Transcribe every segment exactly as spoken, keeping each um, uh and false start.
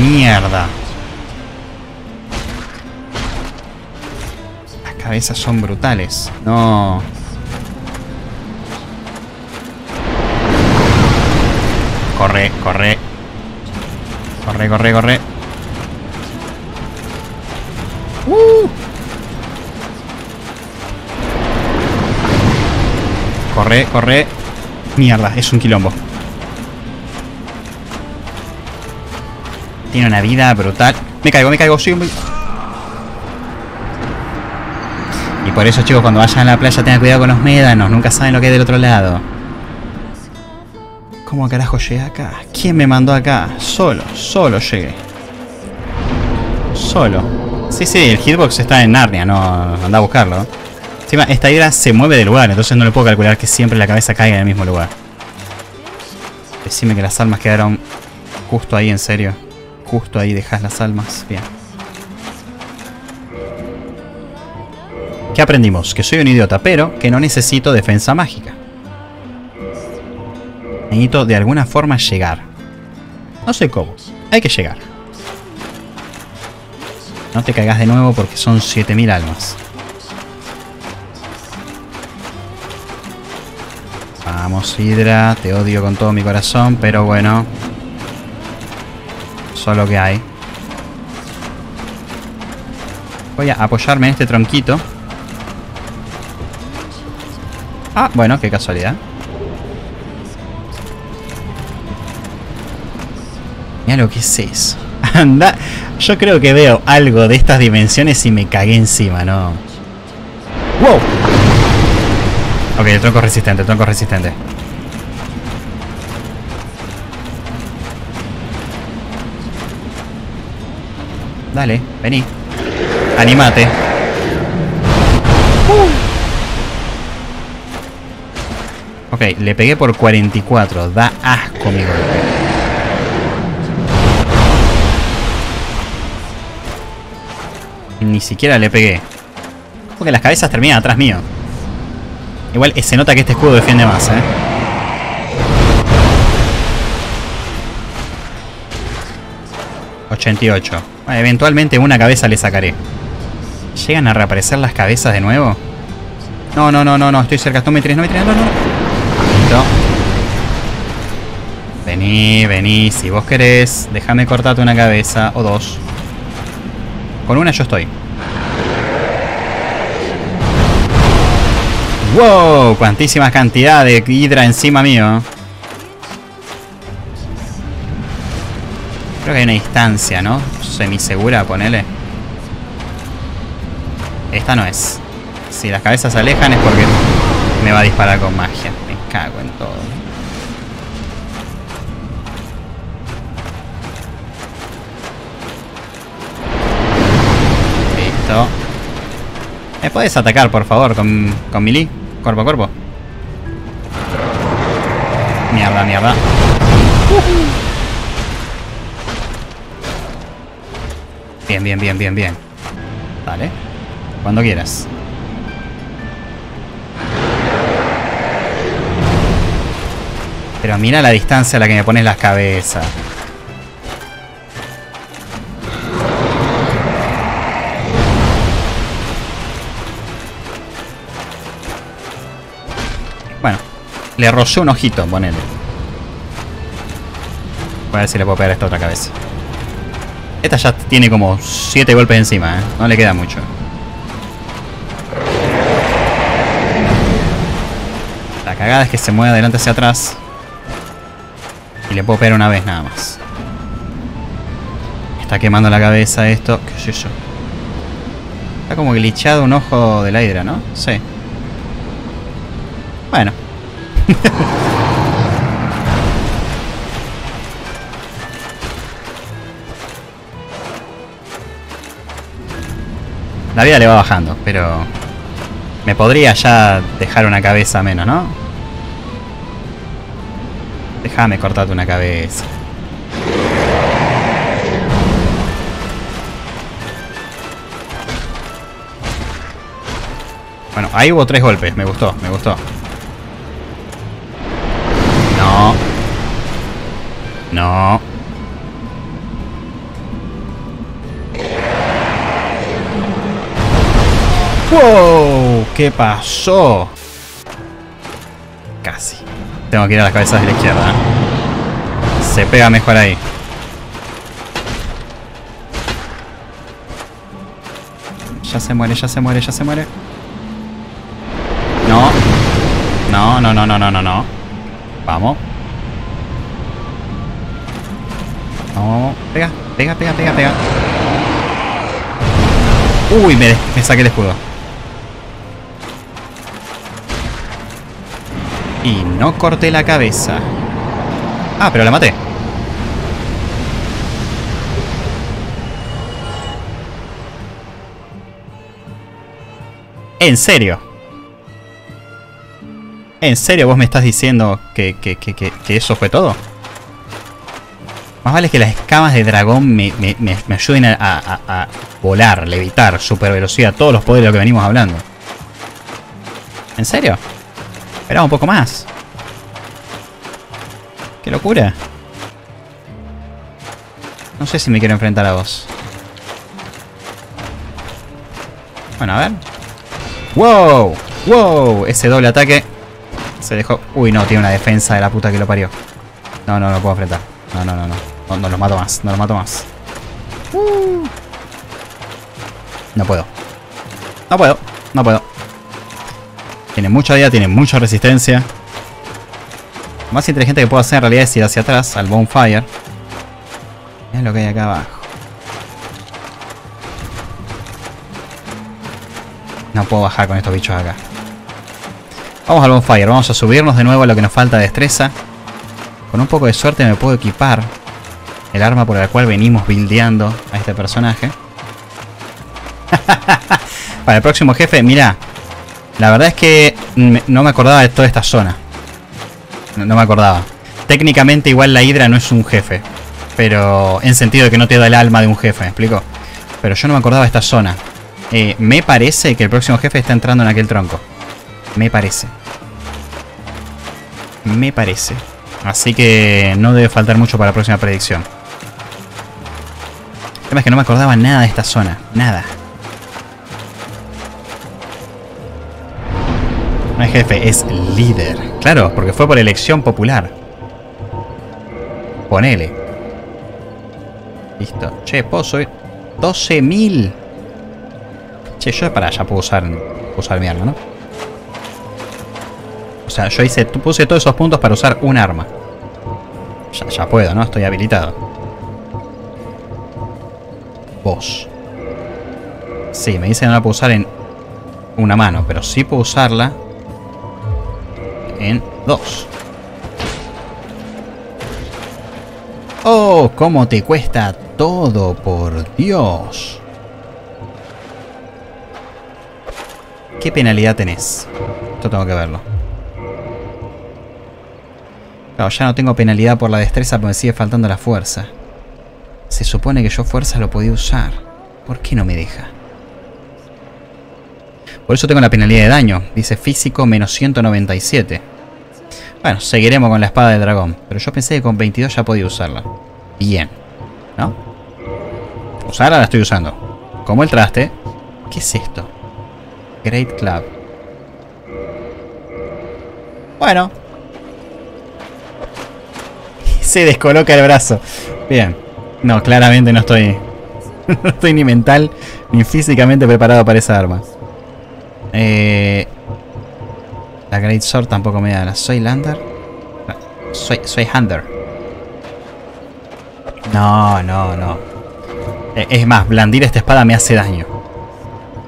Mierda. Las cabezas son brutales. No. Corre, corre. Corre, corre, corre. Uh. Corre, corre. Mierda, es un quilombo. Tiene una vida brutal. Me caigo, me caigo, soy un... Y por eso, chicos, cuando vayan a la playa tengan cuidado con los médanos. Nunca saben lo que hay del otro lado. ¿Cómo carajo llegué acá? ¿Quién me mandó acá? Solo, solo llegué. Solo. Sí, sí, el hitbox está en Narnia. No, anda a buscarlo. Encima, esta hidra se mueve de lugar. Entonces no le puedo calcular que siempre la cabeza caiga en el mismo lugar. Decime que las almas quedaron justo ahí, en serio. Justo ahí dejas las almas. Bien. ¿Qué aprendimos? Que soy un idiota, pero que no necesito defensa mágica. Necesito de alguna forma llegar. No sé cómo. Hay que llegar. No te caigas de nuevo porque son siete mil almas. Vamos, Hydra. Te odio con todo mi corazón, pero bueno... Solo que hay. Voy a apoyarme en este tronquito. Ah, bueno, qué casualidad. Mira lo que es eso. Anda. Yo creo que veo algo de estas dimensiones y me cagué encima, ¿no? ¡Wow! Ok, el tronco es resistente, el tronco es resistente. Dale, vení. Animate. Uh. Ok, le pegué por cuarenta y cuatro. Da asco mi golpe. Ni siquiera le pegué. Porque las cabezas terminan atrás mío. Igual se nota que este escudo defiende más, ¿eh? ochenta y ocho. Bueno, eventualmente una cabeza le sacaré. ¿Llegan a reaparecer las cabezas de nuevo? No, no, no, no, no. Estoy cerca. No me tires, no me tires. No, no, no. Listo. Vení, vení. Si vos querés, déjame cortarte una cabeza o dos. Con una yo estoy. ¡Wow! Cuantísima cantidad de hidra encima mío. Creo que hay una distancia, ¿no? Semisegura, ponele. Esta no es. Si las cabezas se alejan es porque me va a disparar con magia. Me cago en todo. Listo. ¿Me puedes atacar, por favor, con, con melee? Cuerpo a cuerpo. Mierda, mierda. Uh-huh. Bien, bien, bien, bien, bien. Vale. Cuando quieras. Pero mira la distancia a la que me pones las cabezas. Bueno. Le rocé un ojito, ponele. Voy a ver si le puedo pegar a esta otra cabeza. Esta ya tiene como siete golpes encima, ¿eh? No le queda mucho. La cagada es que se mueve adelante hacia atrás. Y le puedo pegar una vez nada más. Está quemando la cabeza esto. ¿Qué sé yo? Está como glitchado un ojo de la hidra, ¿no? Sí. Bueno. La vida le va bajando, pero... Me podría ya dejar una cabeza menos, ¿no? Déjame cortarte una cabeza. Bueno, ahí hubo tres golpes. Me gustó, me gustó. No. No. ¡Wow! ¿Qué pasó? Casi. Tengo que ir a las cabezas de la izquierda. Se pega mejor ahí. Ya se muere, ya se muere, ya se muere. No. No, no, no, no, no, no, no. Vamos. Vamos, vamos. Pega, pega, pega, pega, pega. Uy, me, me saqué el escudo. Y no corté la cabeza. Ah, pero la maté. ¿En serio? ¿En serio vos me estás diciendo que, que, que, que, que eso fue todo? Más vale que las escamas de dragón me, me, me, me ayuden a, a, a volar, levitar, super velocidad, todos los poderes de los que venimos hablando. ¿En serio? Esperaba un poco más. ¡Qué locura! No sé si me quiero enfrentar a vos. Bueno, a ver. ¡Wow! ¡Wow! Ese doble ataque se dejó... Uy, no, tiene una defensa de la puta que lo parió. No, no, no lo puedo enfrentar. No, no, no, no. No, no los mato más, no los mato más. Uh. No puedo. No puedo, no puedo. Tiene mucha vida, tiene mucha resistencia. Lo más inteligente que puedo hacer en realidad es ir hacia atrás, al bonfire. Es lo que hay acá abajo. No puedo bajar con estos bichos acá. Vamos al bonfire, vamos a subirnos de nuevo a lo que nos falta de destreza. Con un poco de suerte me puedo equipar el arma por la cual venimos buildeando a este personaje. Para el próximo jefe, mirá. La verdad es que no me acordaba de toda esta zona. No, no me acordaba. Técnicamente igual la Hydra no es un jefe. Pero en sentido de que no te da el alma de un jefe, ¿me explico? Pero yo no me acordaba de esta zona. Eh, me parece que el próximo jefe está entrando en aquel tronco. Me parece. Me parece. Así que no debe faltar mucho para la próxima predicción. El tema es que no me acordaba nada de esta zona. Nada. No es jefe, es líder. Claro, porque fue por elección popular. Ponele. Listo. Che, puedo subir doce mil. Che, yo para allá puedo usar, puedo usar mi arma, ¿no? O sea, yo hice, puse todos esos puntos para usar un arma. Ya, ya puedo, ¿no? Estoy habilitado. Vos. Sí, me dicen no la puedo usar en una mano, pero sí puedo usarla en dos. Oh, cómo te cuesta todo, por Dios. ¿Qué penalidad tenés? Esto tengo que verlo. Claro, ya no tengo penalidad por la destreza, pero me sigue faltando la fuerza. Se supone que yo fuerza lo podía usar. ¿Por qué no me deja? Por eso tengo la penalidad de daño. Dice físico menos ciento noventa y siete. Bueno, seguiremos con la espada del dragón. Pero yo pensé que con veintidós ya podía usarla. Bien. ¿No? Usarla la estoy usando. Como el traste. ¿Qué es esto? Great Club. Bueno. Se descoloca el brazo. Bien. No, claramente no estoy... No estoy ni mental ni físicamente preparado para esa arma. Eh, la Great Sword tampoco me da. La Soy Lander. No, soy, soy Hunter. No, no, no. Eh, es más, blandir esta espada me hace daño.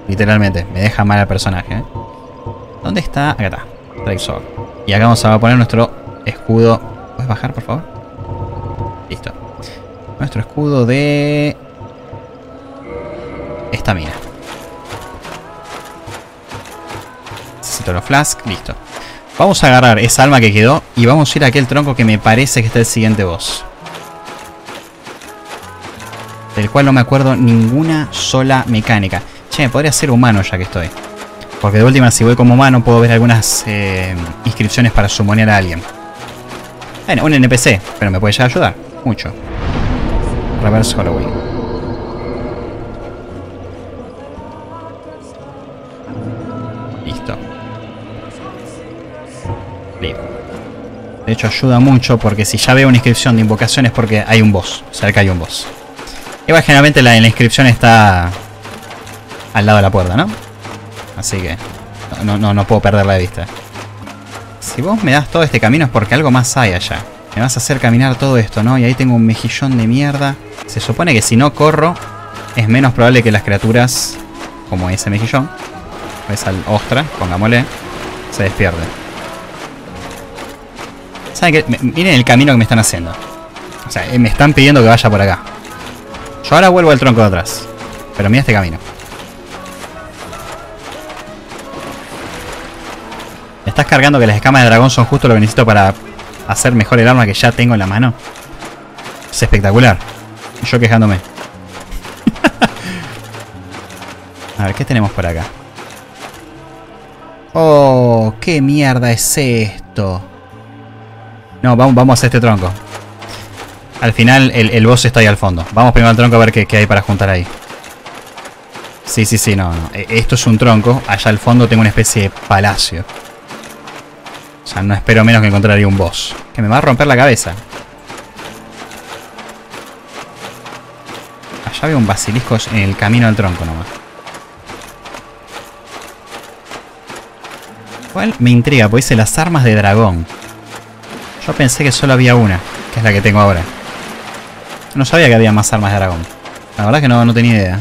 Literalmente, me deja mal al personaje. ¿eh? ¿Dónde está? Acá está. Great Sword. Y acá vamos a poner nuestro escudo. ¿Puedes bajar, por favor? Listo. Nuestro escudo de... Esta mina. Necesito los flask, listo. Vamos a agarrar esa alma que quedó y vamos a ir a aquel tronco que me parece que está el siguiente boss. Del cual no me acuerdo ninguna sola mecánica. Che, me podría ser humano ya que estoy. Porque de última, si voy como humano, puedo ver algunas eh, inscripciones para summonear a alguien. Bueno, un N P C, pero me puede ya ayudar. Mucho. Reverse Holloway. De hecho ayuda mucho porque si ya veo una inscripción de invocación es porque hay un boss. O sea que hay un boss. Igual generalmente la, la inscripción está al lado de la puerta, ¿no? Así que no, no, no puedo perderla de vista. Si vos me das todo este camino es porque algo más hay allá. Me vas a hacer caminar todo esto, ¿no? Y ahí tengo un mejillón de mierda. Se supone que si no corro es menos probable que las criaturas, como ese mejillón, o esa ostra, pongámosle, se despierte. ¿Saben qué? Miren el camino que me están haciendo. O sea, me están pidiendo que vaya por acá. Yo ahora vuelvo al tronco de atrás. Pero mira este camino. ¿Me estás cargando que las escamas de dragón son justo lo que necesito para hacer mejor el arma que ya tengo en la mano? Es espectacular. Y yo quejándome. A ver, ¿qué tenemos por acá? Oh, ¿qué mierda es esto? No, vamos, vamos a este tronco. Al final el, el boss está ahí al fondo. Vamos primero al tronco a ver qué, qué hay para juntar ahí. Sí, sí, sí, no, no. Esto es un tronco. Allá al fondo tengo una especie de palacio. O sea, no espero menos que encontraría un boss. Que me va a romper la cabeza. Allá veo un basilisco en el camino al tronco nomás. Igual me intriga, porque dice las armas de dragón. Yo pensé que solo había una, que es la que tengo ahora. No sabía que había más armas de dragón. La verdad que no, no tenía idea.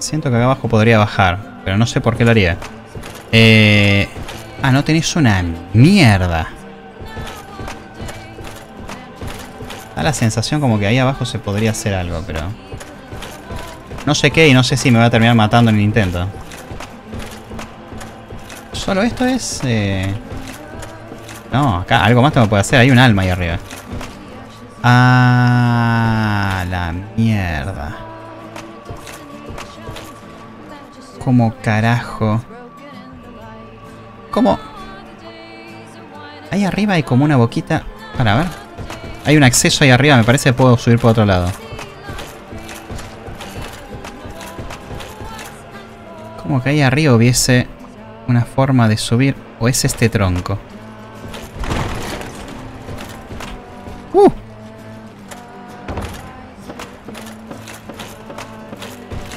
Siento que acá abajo podría bajar, pero no sé por qué lo haría. Eh... Ah, no tenés una mierda. Da la sensación como que ahí abajo se podría hacer algo, pero no sé qué y no sé si me va a terminar matando en el intento. Solo esto es... Eh... No, acá algo más te me puede hacer. Hay un alma ahí arriba. Ah, la mierda. ¿Cómo carajo? ¿Cómo? Ahí arriba hay como una boquita. Para ver. Hay un acceso ahí arriba. Me parece que puedo subir por otro lado. Como que ahí arriba hubiese una forma de subir. ¿O es este tronco? ¡Uh!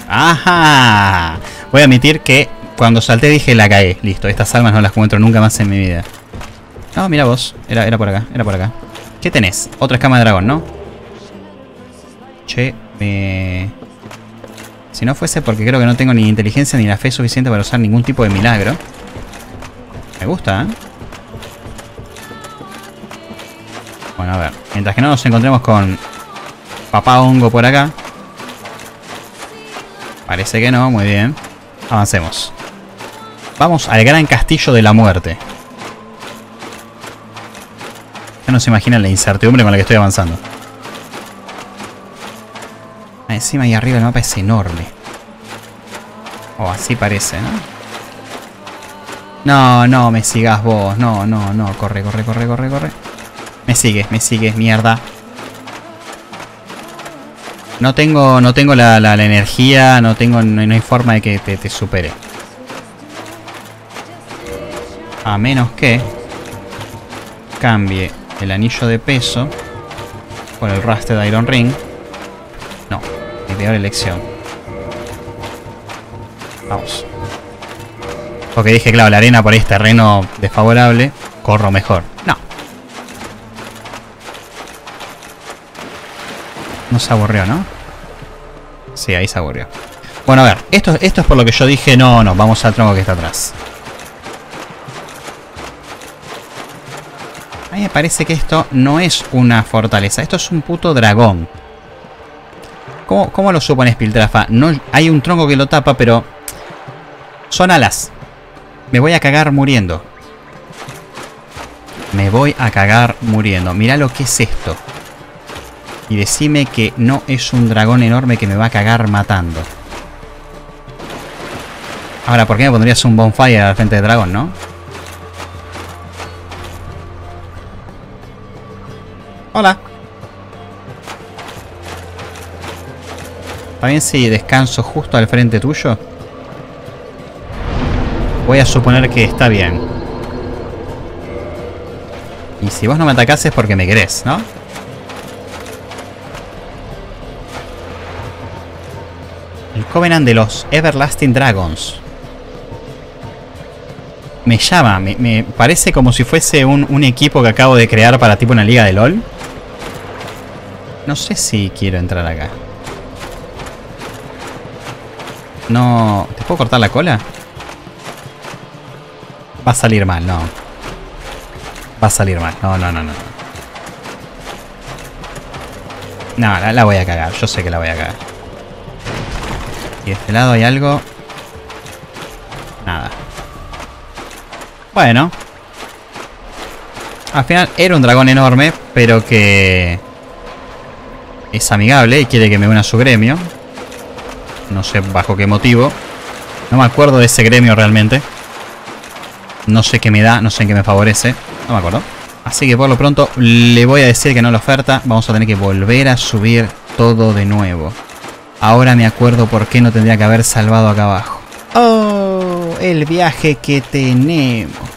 ¡Ajá! Voy a admitir que cuando salté dije la cagué. Listo, estas almas no las encuentro nunca más en mi vida. No, mira vos. Era, era por acá, era por acá. ¿Qué tenés? Otra escama de dragón, ¿no? Che, me... Si no fuese porque creo que no tengo ni inteligencia ni la fe suficiente para usar ningún tipo de milagro. Me gusta, ¿eh? Bueno, a ver. Mientras que no nos encontremos con papá hongo por acá. Parece que no, muy bien. Avancemos. Vamos al gran castillo de la muerte. Ya no se imaginan la incertidumbre con la que estoy avanzando. Encima y arriba el mapa es enorme. O oh, así parece, ¿no? No, no, me sigas vos. No, no, no. Corre, corre, corre, corre, corre. Me sigues, me sigues, mierda. No tengo, no tengo la, la, la energía. No tengo, no, no hay forma de que te, te supere. A menos que cambie el anillo de peso por el Rusted Iron Ring. No, mi peor elección. Vamos. Porque dije, claro, la arena por ahí es terreno desfavorable. Corro mejor. No. No se aburrió, ¿no? Sí, ahí se aburrió. Bueno, a ver. Esto, esto es por lo que yo dije, no, no, vamos al tronco que está atrás. A mí me parece que esto no es una fortaleza. Esto es un puto dragón. ¿Cómo, cómo lo supones, Piltrafa? No, hay un tronco que lo tapa, pero... Son alas. Me voy a cagar muriendo. Me voy a cagar muriendo. Mirá lo que es esto. Y decime que no es un dragón enorme que me va a cagar matando. Ahora, ¿por qué me pondrías un bonfire al frente del dragón, no? Hola. ¿Está bien si descanso justo al frente tuyo? Voy a suponer que está bien. Y si vos no me atacás es porque me querés, ¿no? El Covenant de los Everlasting Dragons. Me llama, me, me parece como si fuese un, un equipo que acabo de crear para tipo una liga de LOL. No sé si quiero entrar acá. No... ¿Te puedo cortar la cola? Va a salir mal, no. Va a salir mal, no, no, no, no. No, la, la voy a cagar, yo sé que la voy a cagar. Y de este lado hay algo... Nada. Bueno. Al final era un dragón enorme, pero que... es amigable y quiere que me una a su gremio. No sé bajo qué motivo. No me acuerdo de ese gremio realmente. No sé qué me da, no sé en qué me favorece. No me acuerdo. Así que por lo pronto le voy a decir que no la oferta. Vamos a tener que volver a subir todo de nuevo. Ahora me acuerdo por qué no tendría que haber salvado acá abajo. ¡Oh! El viaje que tenemos.